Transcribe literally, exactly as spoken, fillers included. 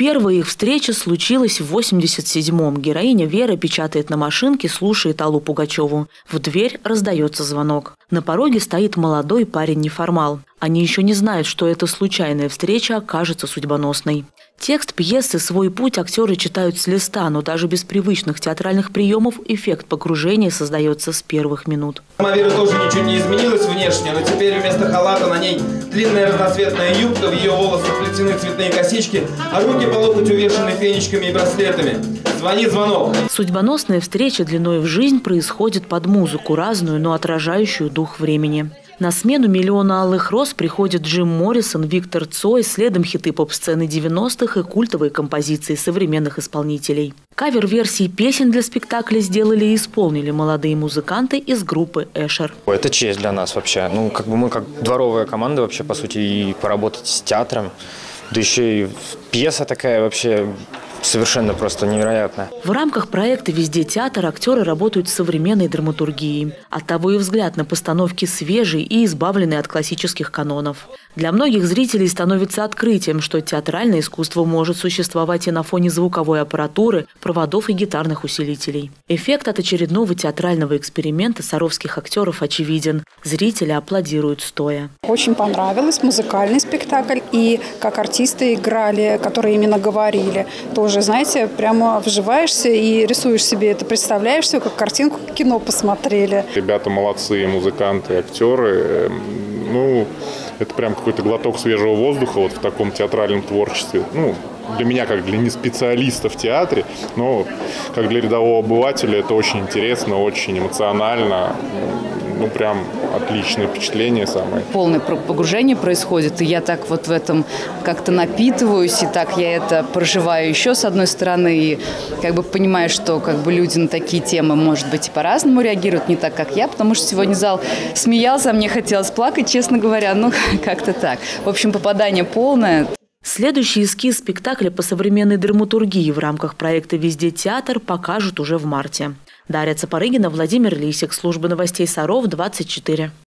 Первая их встреча случилась в восемьдесят седьмом. Героиня Вера печатает на машинке, слушает Аллу Пугачеву. В дверь раздается звонок. На пороге стоит молодой парень-неформал. Они еще не знают, что эта случайная встреча окажется судьбоносной. Текст пьесы «Свой путь» актеры читают с листа, но даже без привычных театральных приемов эффект погружения создается с первых минут. Мавира тоже ничего не изменилась внешне, но теперь вместо халата на ней длинная разноцветная юбка, в ее волосах плетены цветные косички, а руки по локоть увешаны фенечками и браслетами. Звонит звонок. Судьбоносная встреча длиной в жизнь происходит под музыку, разную, но отражающую дух времени. На смену «Миллиону алых роз» приходят Джим Моррисон, Виктор Цой, следом хиты поп-сцены девяностых и культовые композиции современных исполнителей. Кавер-версии песен для спектакля сделали и исполнили молодые музыканты из группы «Эшер». Это честь для нас вообще. Ну, как бы мы как дворовая команда вообще, по сути, и поработать с театром. Да еще и пьеса такая вообще... Совершенно просто невероятно. В рамках проекта «Везде театр» актеры работают с современной драматургией. Оттого и взгляд на постановки свежий и избавленный от классических канонов. Для многих зрителей становится открытием, что театральное искусство может существовать и на фоне звуковой аппаратуры, проводов и гитарных усилителей. Эффект от очередного театрального эксперимента саровских актеров очевиден. Зрители аплодируют стоя. Очень понравилось музыкальный спектакль. И как артисты играли, которые именно говорили, тоже. Уже, знаете, прямо вживаешься и рисуешь себе это, представляешь все, как картинку кино посмотрели. Ребята молодцы, музыканты, актеры. Ну, это прям какой-то глоток свежего воздуха вот в таком театральном творчестве. Ну, для меня, как для неспециалиста в театре, но как для рядового обывателя это очень интересно, очень эмоционально. Ну, прям отличное впечатление самое. Полное погружение происходит, и я так вот в этом как-то напитываюсь, и так я это проживаю еще с одной стороны, и как бы понимаю, что как бы люди на такие темы, может быть, и по-разному реагируют, не так, как я, потому что сегодня зал смеялся, а мне хотелось плакать, честно говоря, ну, как-то так. В общем, попадание полное. Следующий эскиз спектакля по современной драматургии в рамках проекта «Везде театр» покажут уже в марте. Дарья Цапорыгина, Владимир Лисик, служба новостей Саров, двадцать четыре.